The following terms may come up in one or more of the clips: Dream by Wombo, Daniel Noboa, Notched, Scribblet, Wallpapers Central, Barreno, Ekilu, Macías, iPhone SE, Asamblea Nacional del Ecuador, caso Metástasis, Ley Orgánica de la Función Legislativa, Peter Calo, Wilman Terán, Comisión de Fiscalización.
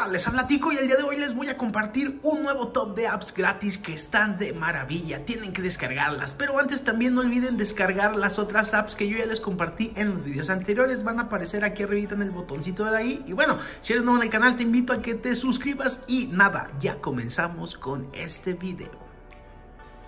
onda? Les habla Tico y el día de hoy les voy a compartir un nuevo top de apps gratis que están de maravilla. Tienen que descargarlas, pero antes también no olviden descargar las otras apps que yo ya les compartí en los videos anteriores. Van a aparecer aquí arribita en el botoncito de ahí. Y bueno, si eres nuevo en el canal te invito a que te suscribas y nada, ya comenzamos con este video.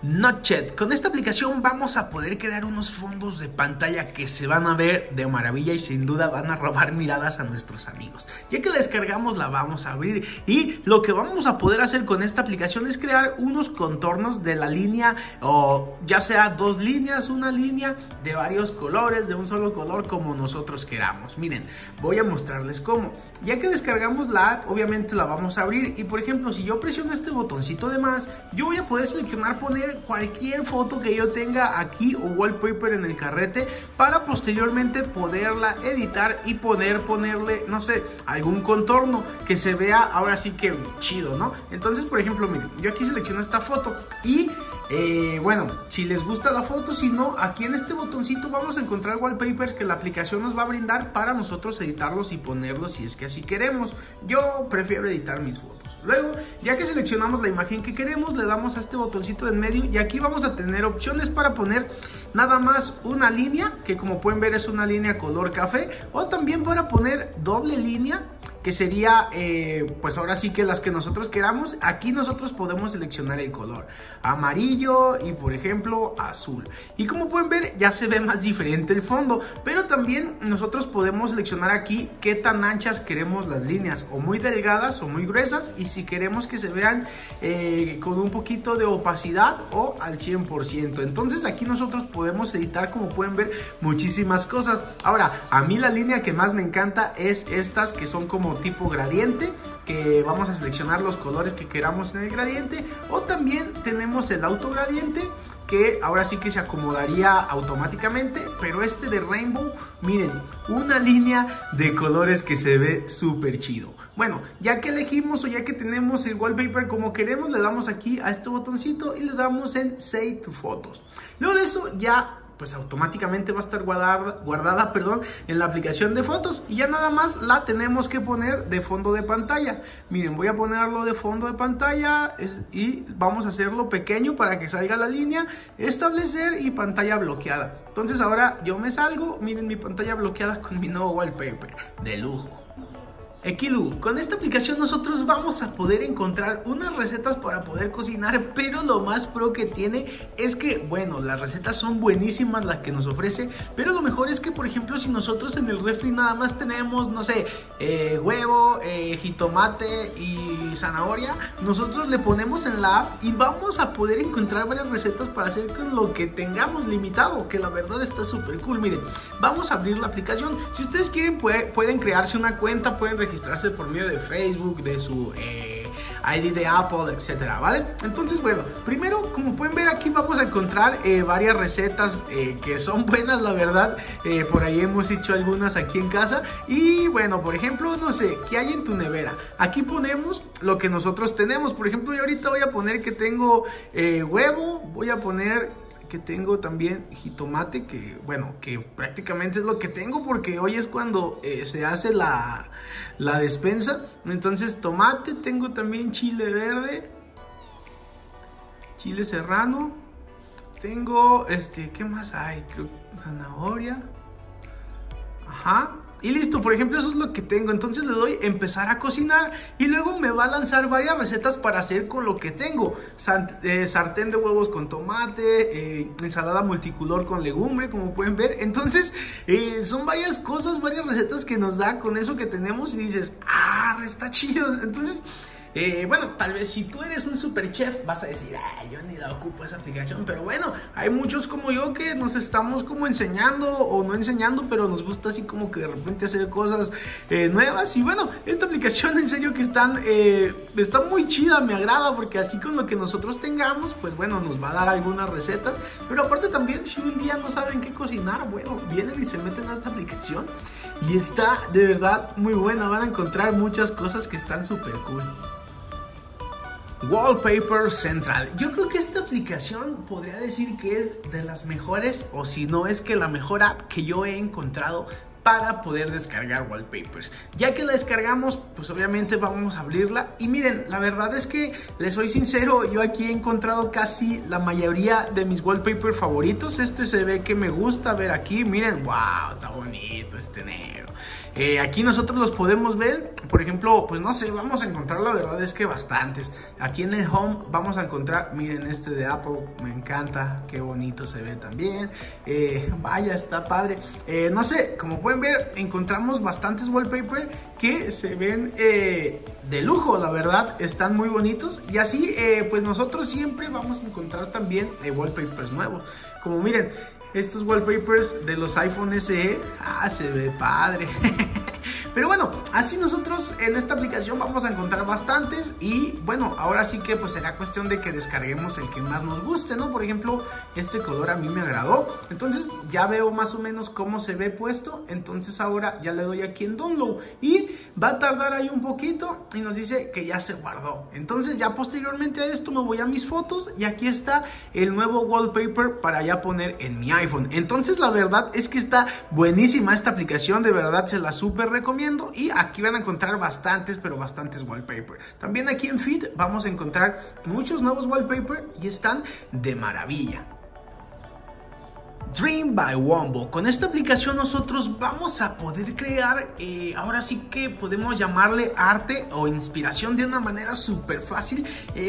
Notched, con esta aplicación vamos a poder crear unos fondos de pantalla que se van a ver de maravilla y sin duda van a robar miradas a nuestros amigos. Ya que la descargamos la vamos a abrir y lo que vamos a poder hacer con esta aplicación es crear unos contornos de la línea, o ya sea dos líneas, una línea, de varios colores, de un solo color, como nosotros queramos. Miren, voy a mostrarles cómo. Ya que descargamos la app, obviamente la vamos a abrir y por ejemplo si yo presiono este botoncito de más, yo voy a poder seleccionar poner cualquier foto que yo tenga aquí o wallpaper en el carrete para posteriormente poderla editar y poder ponerle, no sé, algún contorno que se vea ahora sí que chido, ¿no? Entonces, por ejemplo, miren, yo aquí selecciono esta foto y bueno, si les gusta la foto, si no, aquí en este botoncito vamos a encontrar wallpapers que la aplicación nos va a brindar para nosotros editarlos y ponerlos si es que así queremos. Yo prefiero editar mis fotos. Luego, ya que seleccionamos la imagen que queremos, le damos a este botoncito de en medio y aquí vamos a tener opciones para poner nada más una línea, que como pueden ver es una línea color café, o también para poner doble línea, que sería, pues ahora sí que las que nosotros queramos. Aquí nosotros podemos seleccionar el color amarillo y por ejemplo azul. Y como pueden ver ya se ve más diferente el fondo, pero también nosotros podemos seleccionar aquí qué tan anchas queremos las líneas, o muy delgadas o muy gruesas, y si queremos que se vean con un poquito de opacidad o al 100%. Entonces aquí nosotros podemos editar, como pueden ver, muchísimas cosas. Ahora, a mí la línea que más me encanta es estas que son como tipo gradiente, que vamos a seleccionar los colores que queramos en el gradiente, o también tenemos el autogradiente, que ahora sí que se acomodaría automáticamente, pero este de Rainbow, miren, una línea de colores que se ve súper chido. Bueno, ya que elegimos o ya que tenemos el wallpaper como queremos, le damos aquí a este botoncito y le damos en Save to Photos. Luego de eso ya pues automáticamente va a estar guardada en la aplicación de fotos y ya nada más la tenemos que poner de fondo de pantalla. Miren, voy a ponerlo de fondo de pantalla y vamos a hacerlo pequeño para que salga la línea, establecer y pantalla bloqueada. Entonces ahora yo me salgo, miren mi pantalla bloqueada con mi nuevo wallpaper, de lujo. Ekilu, con esta aplicación nosotros vamos a poder encontrar unas recetas para poder cocinar, pero lo más pro que tiene es que, bueno, las recetas son buenísimas las que nos ofrece, pero lo mejor es que, por ejemplo, si nosotros en el refri nada más tenemos, no sé, huevo, jitomate y zanahoria, nosotros le ponemos en la app y vamos a poder encontrar varias recetas para hacer con lo que tengamos limitado, que la verdad está súper cool. Miren, vamos a abrir la aplicación. Si ustedes quieren pueden crearse una cuenta, pueden registrarse por medio de Facebook, de su ID de Apple, etcétera, ¿vale? Entonces, bueno, primero, como pueden ver aquí vamos a encontrar varias recetas que son buenas, la verdad. Por ahí hemos hecho algunas aquí en casa. Y bueno, por ejemplo, no sé, ¿qué hay en tu nevera? Aquí ponemos lo que nosotros tenemos. Por ejemplo, yo ahorita voy a poner que tengo huevo, voy a poner que tengo también jitomate, que bueno, que prácticamente es lo que tengo porque hoy es cuando se hace la despensa. Entonces tomate, tengo también chile verde, chile serrano, tengo ¿qué más hay? Creo zanahoria, ajá. Y listo, por ejemplo, eso es lo que tengo. Entonces le doy empezar a cocinar y luego me va a lanzar varias recetas para hacer con lo que tengo. Sartén de huevos con tomate, ensalada multicolor con legumbre, como pueden ver. Entonces son varias cosas, varias recetas que nos da con eso que tenemos y dices, ah, está chido. Entonces bueno, tal vez si tú eres un super chef vas a decir, ay, yo ni la ocupo esa aplicación, pero bueno, hay muchos como yo que nos estamos como enseñando o no enseñando, pero nos gusta así como que de repente hacer cosas nuevas. Y bueno, esta aplicación en serio que está muy chida, me agrada, porque así con lo que nosotros tengamos, pues bueno, nos va a dar algunas recetas, pero aparte también si un día no saben qué cocinar, bueno, vienen y se meten a esta aplicación y está de verdad muy buena, van a encontrar muchas cosas que están súper cool. Wallpapers Central, yo creo que esta aplicación podría decir que es de las mejores, o si no es que la mejor app que yo he encontrado para poder descargar Wallpapers. Ya que la descargamos, pues obviamente vamos a abrirla. Y miren, la verdad es que les soy sincero, yo aquí he encontrado casi la mayoría de mis Wallpapers favoritos. Este se ve que me gusta ver aquí, miren, wow, está bonito este negro. Aquí nosotros los podemos ver, por ejemplo, pues no sé, vamos a encontrar la verdad es que bastantes. Aquí en el home vamos a encontrar, miren, este de Apple, me encanta, qué bonito se ve también. Vaya, está padre. No sé, como pueden ver, encontramos bastantes wallpapers que se ven de lujo, la verdad, están muy bonitos. Y así, pues nosotros siempre vamos a encontrar también wallpapers nuevos. Como miren, estos wallpapers de los iPhone SE, ah, se ve padre. Pero bueno, así nosotros en esta aplicación vamos a encontrar bastantes. Y bueno, ahora sí que pues será cuestión de que descarguemos el que más nos guste, ¿no? Por ejemplo, este color a mí me agradó. Entonces ya veo más o menos cómo se ve puesto. Entonces ahora ya le doy aquí en download. Y va a tardar ahí un poquito y nos dice que ya se guardó. Entonces ya posteriormente a esto me voy a mis fotos y aquí está el nuevo wallpaper para ya poner en mi iPhone. Entonces la verdad es que está buenísima esta aplicación. De verdad se la súper recomiendo. Y aquí van a encontrar bastantes, pero bastantes wallpapers. También aquí en Feed vamos a encontrar muchos nuevos wallpapers y están de maravilla. Dream by Wombo. Con esta aplicación nosotros vamos a poder crear, ahora sí que podemos llamarle arte o inspiración de una manera súper fácil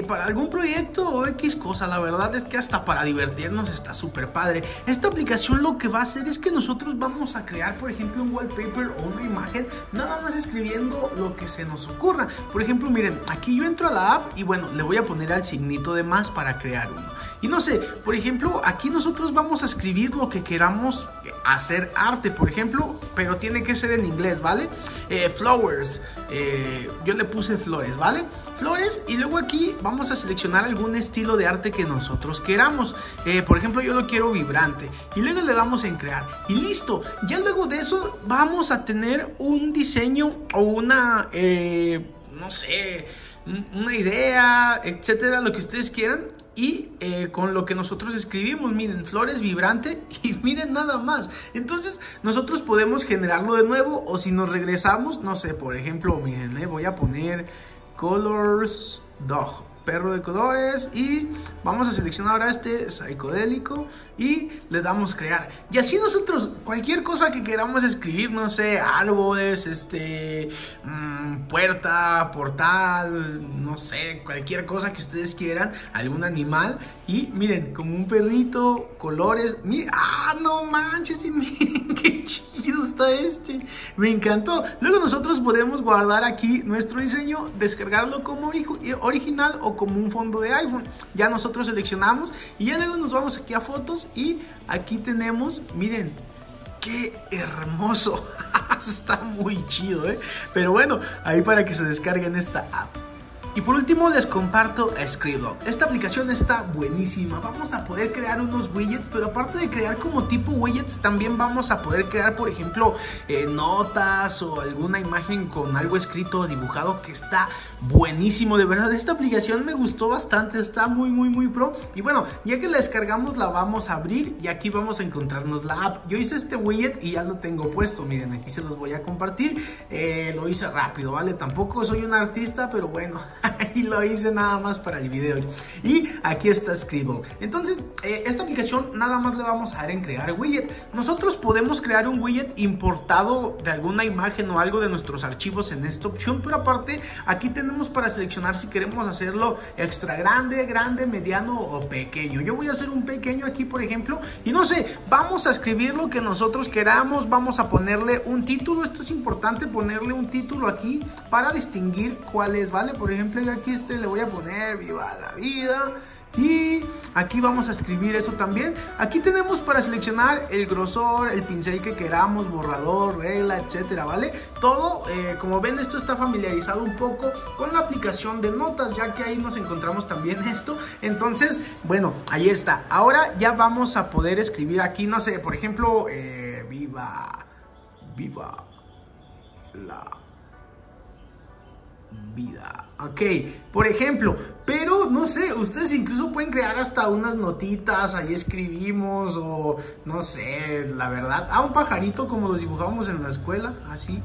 para algún proyecto o X cosa. La verdad es que hasta para divertirnos está súper padre. Esta aplicación lo que va a hacer es que nosotros vamos a crear, por ejemplo, un wallpaper o una imagen, nada más escribiendo lo que se nos ocurra. Por ejemplo, miren, aquí yo entro a la app y bueno, le voy a poner al signito de más para crear uno. Y no sé, por ejemplo, aquí nosotros vamos a escribir lo que queramos hacer arte, por ejemplo, pero tiene que ser en inglés, ¿vale? Flowers, yo le puse flores, ¿vale? Flores, y luego aquí vamos a seleccionar algún estilo de arte que nosotros queramos. Por ejemplo, yo lo quiero vibrante, y luego le damos en crear, y listo. Ya luego de eso vamos a tener un diseño o una, no sé, una idea, etcétera, lo que ustedes quieran. Y con lo que nosotros escribimos, miren, flores vibrante y miren nada más. Entonces nosotros podemos generarlo de nuevo o si nos regresamos, no sé, por ejemplo, miren, voy a poner Colors Dog, perro de colores, y vamos a seleccionar ahora este psicodélico y le damos crear. Y así nosotros cualquier cosa que queramos escribir, no sé, árboles, puerta, portal, no sé, cualquier cosa que ustedes quieran, algún animal. Y miren, como un perrito, colores, miren, ah, no manches, y miren qué chido está este, me encantó. Luego nosotros podemos guardar aquí nuestro diseño, descargarlo como original o como un fondo de iPhone. Ya nosotros seleccionamos y ya luego nos vamos aquí a fotos y aquí tenemos, miren, qué hermoso. Está muy chido, ¿eh? Pero bueno, ahí para que se descarguen esta app. Y por último les comparto Scribblet. Esta aplicación está buenísima. Vamos a poder crear unos widgets, pero aparte de crear como tipo widgets, también vamos a poder crear, por ejemplo, notas o alguna imagen con algo escrito o dibujado, que está buenísimo. De verdad, esta aplicación me gustó bastante. Está muy, muy, muy pro. Y bueno, ya que la descargamos, la vamos a abrir y aquí vamos a encontrarnos la app. Yo hice este widget y ya lo tengo puesto. Miren, aquí se los voy a compartir. Lo hice rápido, ¿vale? Tampoco soy un artista, pero bueno. Y lo hice nada más para el video. Y aquí está Scribble. Entonces, esta aplicación nada más le vamos a dar en crear widget. Nosotros podemos crear un widget importado de alguna imagen o algo de nuestros archivos en esta opción. Pero aparte, aquí tenemos para seleccionar si queremos hacerlo extra grande, grande, mediano o pequeño. Yo voy a hacer un pequeño aquí, por ejemplo. Y no sé, vamos a escribir lo que nosotros queramos. Vamos a ponerle un título. Esto es importante, ponerle un título aquí para distinguir cuál es, ¿vale? Por ejemplo, yo aquí le voy a poner Viva la Vida. Y aquí vamos a escribir eso también. Aquí tenemos para seleccionar el grosor, el pincel que queramos, borrador, regla, etcétera, ¿vale? Todo, como ven, esto está familiarizado un poco con la aplicación de notas, ya que ahí nos encontramos también esto. Entonces, bueno, ahí está. Ahora ya vamos a poder escribir aquí, no sé, por ejemplo, Viva la vida. Ok, por ejemplo, pero no sé, ustedes incluso pueden crear hasta unas notitas, ahí escribimos o no sé, la verdad, un pajarito como los dibujábamos en la escuela, así,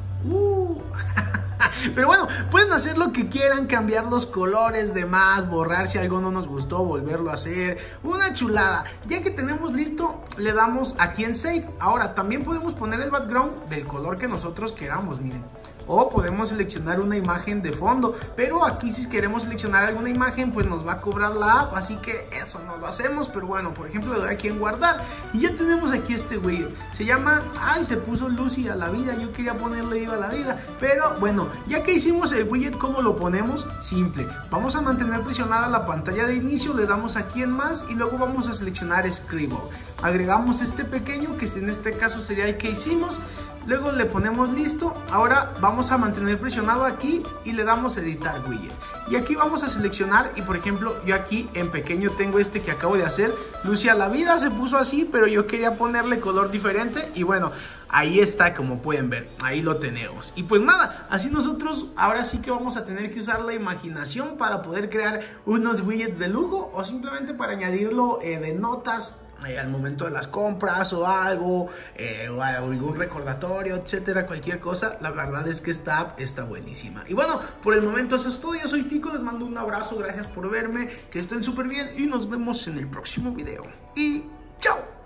Pero bueno, pueden hacer lo que quieran, cambiar los colores, demás, borrar si algo no nos gustó, volverlo a hacer, una chulada. Ya que tenemos listo, le damos aquí en Save. Ahora, también podemos poner el background del color que nosotros queramos, miren. O podemos seleccionar una imagen de fondo, pero aquí si queremos seleccionar alguna imagen, pues nos va a cobrar la app, así que eso no lo hacemos. Pero bueno, por ejemplo, le doy aquí en guardar y ya tenemos aquí este widget. Se llama, ay, se puso Lucy a la vida, yo quería ponerle Iba a la vida. Pero bueno, ya que hicimos el widget, ¿cómo lo ponemos? Simple, vamos a mantener presionada la pantalla de inicio, le damos aquí en más y luego vamos a seleccionar Scribble. Agregamos este pequeño, que en este caso sería el que hicimos. Luego le ponemos listo. Ahora vamos a mantener presionado aquí y le damos editar widget. Y aquí vamos a seleccionar y por ejemplo yo aquí en pequeño tengo este que acabo de hacer. Lucia la vida se puso así, pero yo quería ponerle color diferente y bueno, ahí está como pueden ver, ahí lo tenemos. Y pues nada, así nosotros ahora sí que vamos a tener que usar la imaginación para poder crear unos widgets de lujo o simplemente para añadirlo de notas al momento de las compras o algo, o algún recordatorio, etcétera, cualquier cosa. La verdad es que esta app está buenísima. Y bueno, por el momento eso es todo. Yo soy Tico, les mando un abrazo, gracias por verme, que estén súper bien y nos vemos en el próximo video. Y chao.